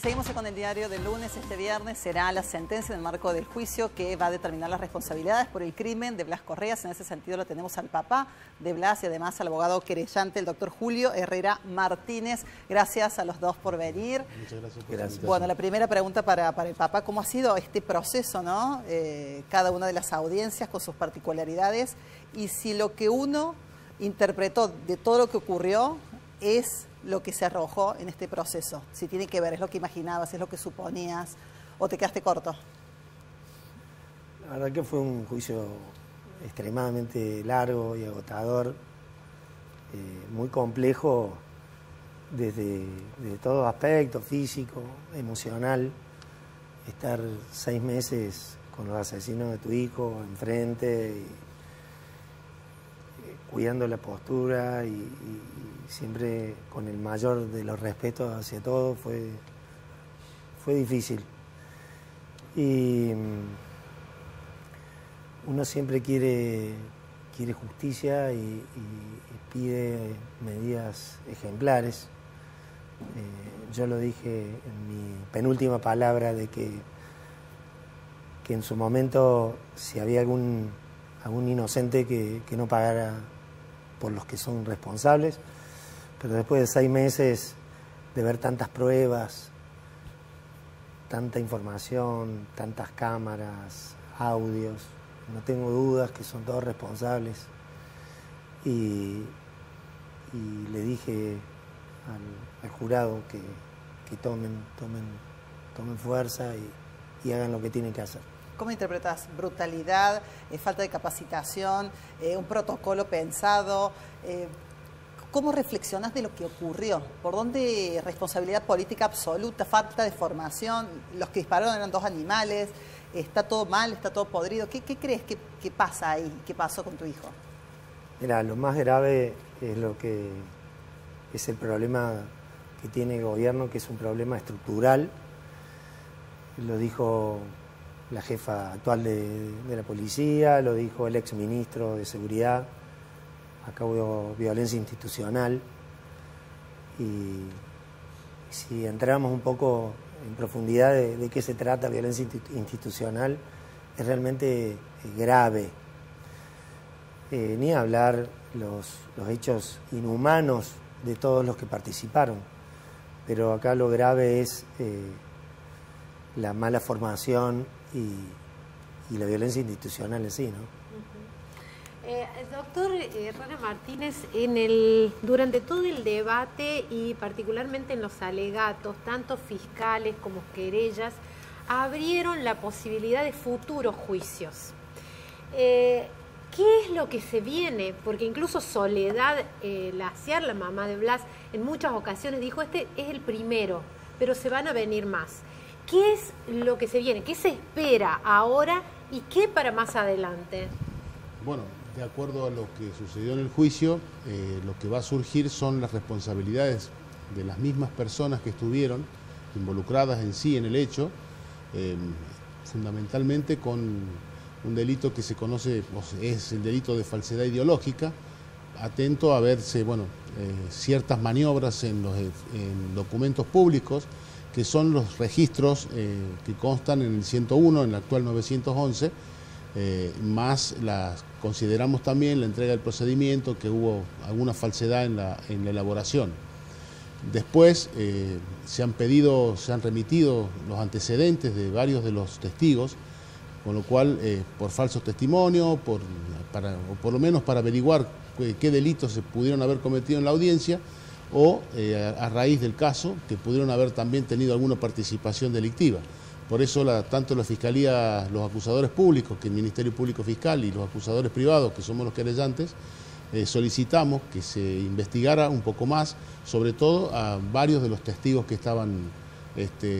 Y seguimos con el diario del lunes. Este viernes será la sentencia en el marco del juicio que va a determinar las responsabilidades por el crimen de Blas Correas. En ese sentido lo tenemos al papá de Blas y además al abogado querellante, el doctor Julio Herrera Martínez. Gracias a los dos por venir. Muchas gracias por la invitación. Bueno, la primera pregunta para el papá, ¿cómo ha sido este proceso, no? Cada una de las audiencias con sus particularidades y si lo que uno interpretó de todo lo que ocurrió es lo que se arrojó en este proceso, si tiene que ver, es lo que imaginabas, es lo que suponías, o te quedaste corto. La verdad que fue un juicio extremadamente largo y agotador, muy complejo desde todos aspectos, físico, emocional. Estar 6 meses con los asesinos de tu hijo enfrente, cuidando la postura y siempre con el mayor de los respetos hacia todos, fue difícil. Y uno siempre quiere justicia y pide medidas ejemplares. Yo lo dije en mi penúltima palabra de que en su momento, si había algún inocente que no pagara por los que son responsables, pero después de 6 meses de ver tantas pruebas, tanta información, tantas cámaras, audios, no tengo dudas que son todos responsables. Y le dije al jurado que tomen fuerza y hagan lo que tienen que hacer. ¿Cómo interpretas brutalidad, falta de capacitación, un protocolo pensado? ¿Cómo reflexionas de lo que ocurrió? ¿Por dónde responsabilidad política absoluta, falta de formación? Los que dispararon eran 2 animales, está todo mal, está todo podrido. ¿Qué crees que pasa ahí? ¿Qué pasó con tu hijo? Mira, lo más grave es el problema que tiene el gobierno, que es un problema estructural. Lo dijo la jefa actual de la policía, lo dijo el exministro de Seguridad. Acá hubo violencia institucional. Y si entramos un poco en profundidad de qué se trata violencia institucional, es realmente grave. Ni hablar los hechos inhumanos de todos los que participaron. Pero acá lo grave es la mala formación y la violencia institucional en sí, ¿no? Doctor Herrera Martínez, durante todo el debate y particularmente en los alegatos, tanto fiscales como querellas, abrieron la posibilidad de futuros juicios. ¿Qué es lo que se viene? Porque incluso Soledad Ciarla, la mamá de Blas, en muchas ocasiones dijo, este es el primero, pero se van a venir más. ¿Qué es lo que se viene? ¿Qué se espera ahora y qué para más adelante? Bueno, de acuerdo a lo que sucedió en el juicio, lo que va a surgir son las responsabilidades de las mismas personas que estuvieron involucradas en sí en el hecho, fundamentalmente con un delito que se conoce, pues, es el delito de falsedad ideológica, atento a verse, bueno, ciertas maniobras en documentos públicos, que son los registros que constan en el 101, en el actual 911, más las consideramos también la entrega del procedimiento, que hubo alguna falsedad en la elaboración. Después se han remitido los antecedentes de varios de los testigos, con lo cual por falsos testimonios, o por lo menos para averiguar qué delitos se pudieron haber cometido en la audiencia, o a raíz del caso, que pudieron haber también tenido alguna participación delictiva. Por eso tanto la Fiscalía, los acusadores públicos, que el Ministerio Público Fiscal y los acusadores privados, que somos los querellantes, solicitamos que se investigara un poco más, sobre todo a varios de los testigos que estaban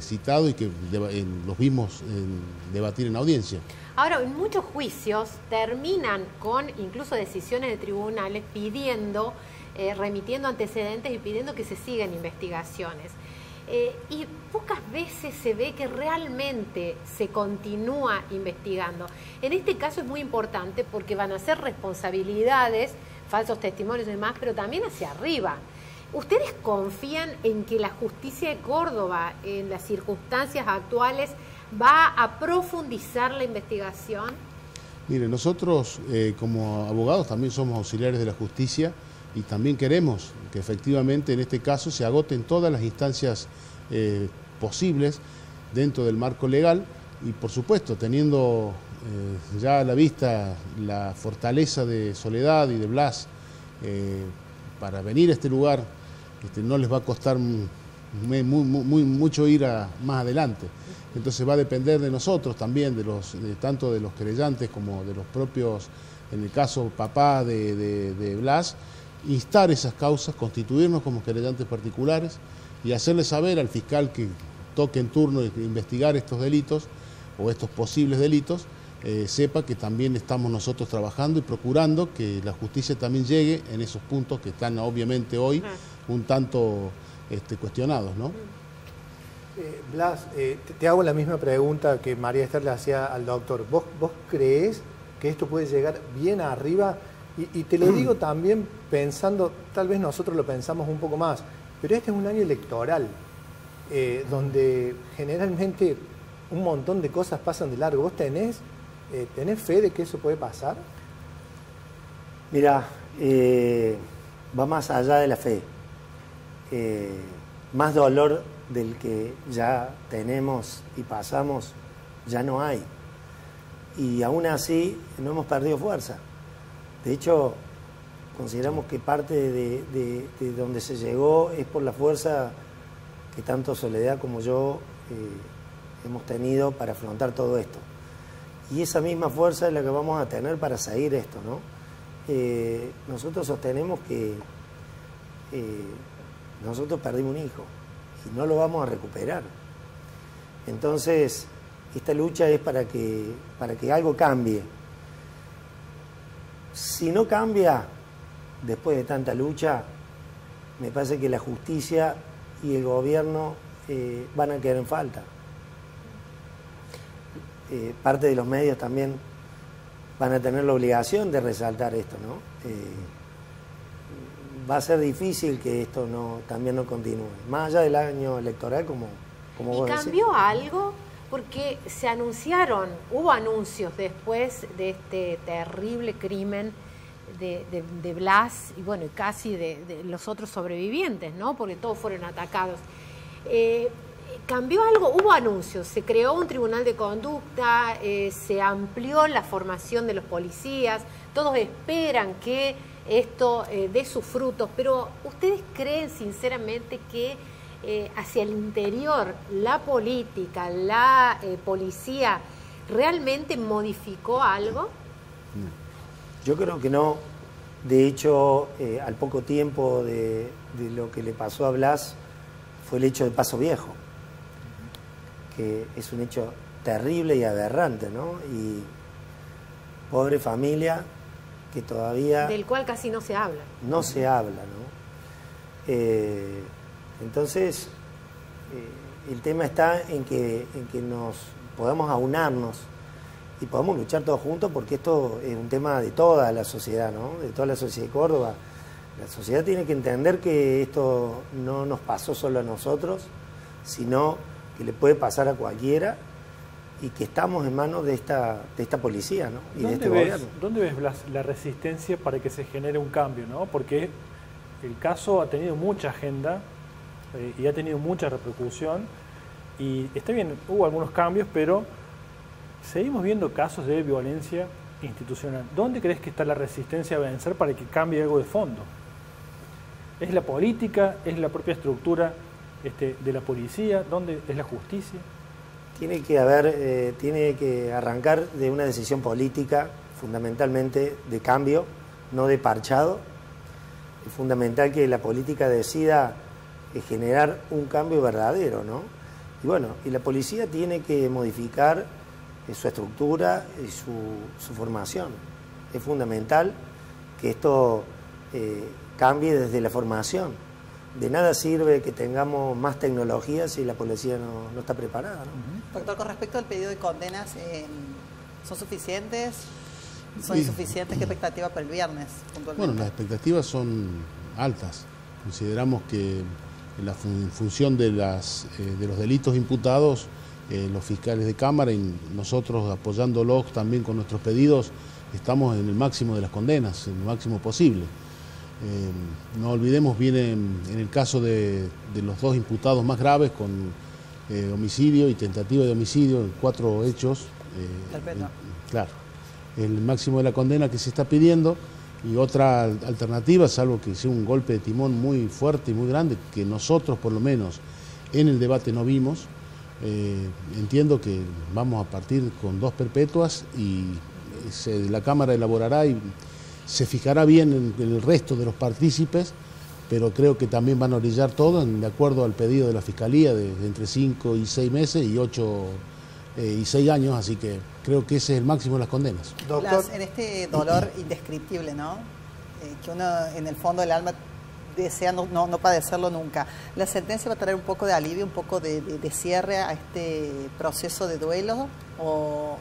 citados y que los vimos debatir en audiencia. Ahora, en muchos juicios terminan con incluso decisiones de tribunales pidiendo remitiendo antecedentes y pidiendo que se sigan investigaciones. Y pocas veces se ve que realmente se continúa investigando. En este caso es muy importante porque van a ser responsabilidades, falsos testimonios y demás, pero también hacia arriba. ¿Ustedes confían en que la justicia de Córdoba, en las circunstancias actuales, va a profundizar la investigación? Mire, nosotros como abogados también somos auxiliares de la justicia y también queremos que efectivamente en este caso se agoten todas las instancias posibles dentro del marco legal y por supuesto teniendo ya a la vista la fortaleza de Soledad y de Blas para venir a este lugar, no les va a costar mucho ir más adelante. Entonces va a depender de nosotros también, tanto de los querellantes como de los propios, en el caso papá de Blas, instar esas causas, constituirnos como querellantes particulares y hacerle saber al fiscal que toque en turno e investigar estos delitos o estos posibles delitos, sepa que también estamos nosotros trabajando y procurando que la justicia también llegue en esos puntos que están obviamente hoy un tanto cuestionados, ¿no? Blas, te hago la misma pregunta que María Esther le hacía al doctor. ¿Vos creés que esto puede llegar bien arriba? Y te lo digo también pensando, tal vez nosotros lo pensamos un poco más, pero este es un año electoral, donde generalmente un montón de cosas pasan de largo. ¿Vos tenés fe de que eso puede pasar? Mira, va más allá de la fe. Más dolor del que ya tenemos y pasamos, ya no hay. Y aún así no hemos perdido fuerza. De hecho, consideramos que parte de donde se llegó es por la fuerza que tanto Soledad como yo hemos tenido para afrontar todo esto. Y esa misma fuerza es la que vamos a tener para seguir esto, ¿no? Nosotros sostenemos que nosotros perdimos un hijo y no lo vamos a recuperar. Entonces, esta lucha es para que algo cambie. Si no cambia, después de tanta lucha, me parece que la justicia y el gobierno van a quedar en falta. Parte de los medios también van a tener la obligación de resaltar esto, ¿no? Va a ser difícil que esto también no continúe, más allá del año electoral, como vos decís. ¿Y cambió algo? Porque se anunciaron, hubo anuncios después de este terrible crimen de Blas y bueno, casi de los otros sobrevivientes, ¿no? Porque todos fueron atacados. ¿Cambió algo? Hubo anuncios, se creó un tribunal de conducta, se amplió la formación de los policías, todos esperan que esto dé sus frutos, pero ¿ustedes creen sinceramente que hacia el interior la política, la policía realmente modificó algo? Yo creo que no. De hecho, al poco tiempo de lo que le pasó a Blas fue el hecho de Paso Viejo, que es un hecho terrible y aberrante, ¿no? Y pobre familia que todavía... Del cual casi no se habla. No se habla, ¿no? Entonces, el tema está en que nos podamos aunarnos y podamos luchar todos juntos, porque esto es un tema de toda la sociedad, ¿no? De toda la sociedad de Córdoba. La sociedad tiene que entender que esto no nos pasó solo a nosotros, sino que le puede pasar a cualquiera y que estamos en manos de esta policía, ¿no? Y de este gobierno. ¿Dónde ves, Blas, la resistencia para que se genere un cambio, ¿no? Porque el caso ha tenido mucha agenda y ha tenido mucha repercusión y está bien, hubo algunos cambios, pero seguimos viendo casos de violencia institucional. ¿Dónde crees que está la resistencia a vencer para que cambie algo de fondo? ¿Es la política? ¿Es la propia estructura de la policía? ¿Dónde es la justicia? Tiene que haber, tiene que arrancar de una decisión política, fundamentalmente de cambio, no de parchado. Es fundamental que la política decida generar un cambio verdadero, ¿no? Y bueno, y la policía tiene que modificar su estructura y su formación. Es fundamental que esto cambie desde la formación. De nada sirve que tengamos más tecnología si la policía no está preparada, ¿no? Doctor, con respecto al pedido de condenas, ¿son suficientes? ¿Son insuficientes? ¿Qué expectativas para el viernes? Bueno, las expectativas son altas. Consideramos que en la función de los delitos imputados, los fiscales de Cámara y nosotros apoyándolos también con nuestros pedidos, estamos en el máximo de las condenas, en el máximo posible. No olvidemos bien en el caso de los dos imputados más graves con homicidio y tentativa de homicidio, cuatro hechos. Claro, el máximo de la condena que se está pidiendo y otra alternativa, salvo que sea un golpe de timón muy fuerte y muy grande, que nosotros por lo menos en el debate no vimos, entiendo que vamos a partir con dos perpetuas y la Cámara elaborará y se fijará bien en el resto de los partícipes, pero creo que también van a orillar todo de acuerdo al pedido de la Fiscalía de entre 5 y 6 meses y 8 y 6 años, así que creo que ese es el máximo de las condenas. Doctor, en este dolor indescriptible, ¿no? Que uno en el fondo del alma desea no padecerlo nunca. ¿La sentencia va a traer un poco de alivio, un poco de cierre a este proceso de duelo? O,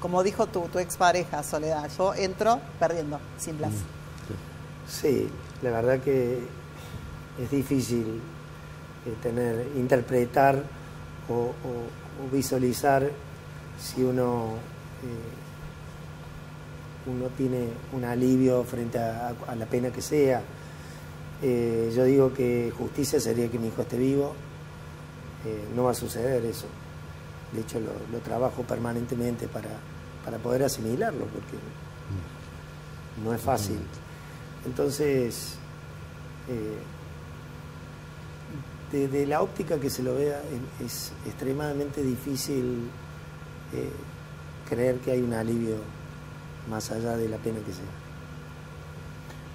como dijo tu expareja, Soledad, yo entro perdiendo, sin Blas. Sí, la verdad que es difícil interpretar o visualizar si uno tiene un alivio frente a la pena que sea. Yo digo que justicia sería que mi hijo esté vivo. No va a suceder eso. De hecho, lo trabajo permanentemente para poder asimilarlo, porque no es fácil. Entonces, desde la óptica que se lo vea, es extremadamente difícil creer que hay un alivio más allá de la pena que sea.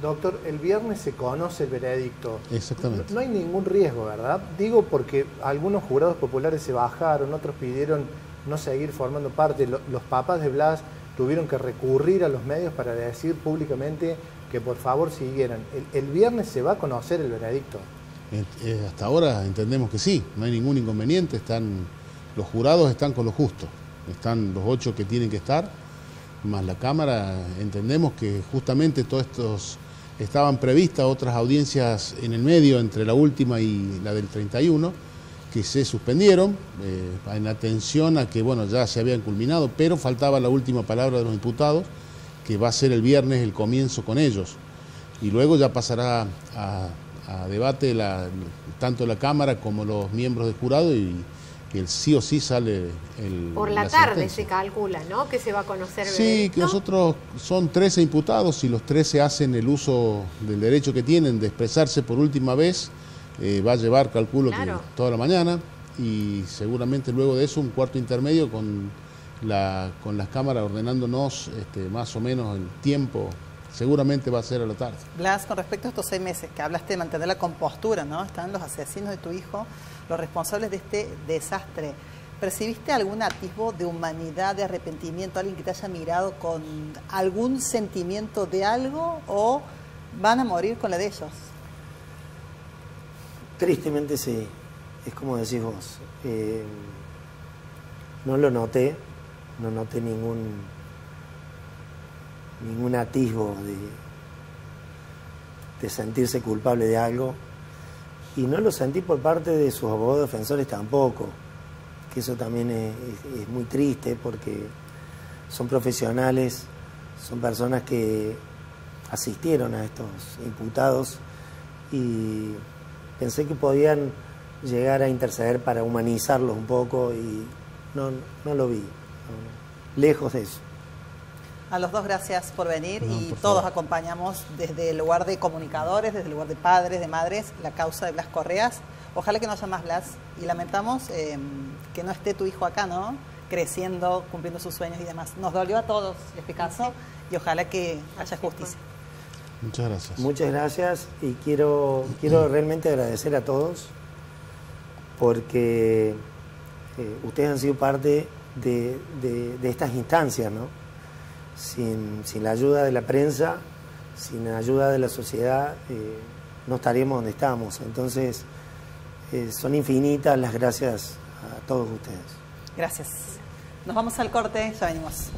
Doctor, el viernes se conoce el veredicto. Exactamente. No hay ningún riesgo, ¿verdad? Digo porque algunos jurados populares se bajaron, otros pidieron no seguir formando parte. Los papás de Blas tuvieron que recurrir a los medios para decir públicamente que por favor siguieran. El viernes se va a conocer el veredicto. Hasta ahora entendemos que sí, no hay ningún inconveniente. Los jurados están con lo justo. Están los 8 que tienen que estar, más la Cámara. Entendemos que justamente todos estos... Estaban previstas otras audiencias en el medio entre la última y la del 31, que se suspendieron en atención a que bueno, ya se habían culminado, pero faltaba la última palabra de los imputados, que va a ser el viernes el comienzo con ellos. Y luego ya pasará a debate tanto la Cámara como los miembros del jurado y el sí o sí sale el... Por la tarde sentencia. Se calcula, ¿no? Que se va a conocer el veredicto. Que nosotros son 13 imputados y los 13 hacen el uso del derecho que tienen de expresarse por última vez. Va a llevar, calculo, claro, que toda la mañana y seguramente luego de eso un cuarto intermedio con las cámaras ordenándonos más o menos el tiempo. Seguramente va a ser a la tarde. Blas, con respecto a estos 6 meses que hablaste de mantener la compostura, ¿no? Están los asesinos de tu hijo, los responsables de este desastre. ¿Percibiste algún atisbo de humanidad, de arrepentimiento, alguien que te haya mirado con algún sentimiento de algo o van a morir con la de ellos? Tristemente sí, es como decís vos. No lo noté, no noté ningún atisbo de sentirse culpable de algo y no lo sentí por parte de sus abogados defensores tampoco, que eso también es muy triste porque son profesionales, son personas que asistieron a estos imputados y pensé que podían llegar a interceder para humanizarlos un poco y no lo vi, lejos de eso. A los dos gracias por venir y por todos acompañamos desde el lugar de comunicadores, desde el lugar de padres, de madres, la causa de Blas Correas. Ojalá que no haya más Blas y lamentamos que no esté tu hijo acá, ¿no? Creciendo, cumpliendo sus sueños y demás. Nos dolió a todos este caso y ojalá que haya justicia. Muchas gracias. Muchas gracias y quiero realmente agradecer a todos porque ustedes han sido parte de estas instancias, ¿no? Sin la ayuda de la prensa, sin la ayuda de la sociedad, no estaríamos donde estamos. Entonces, son infinitas las gracias a todos ustedes. Gracias. Nos vamos al corte, ya venimos.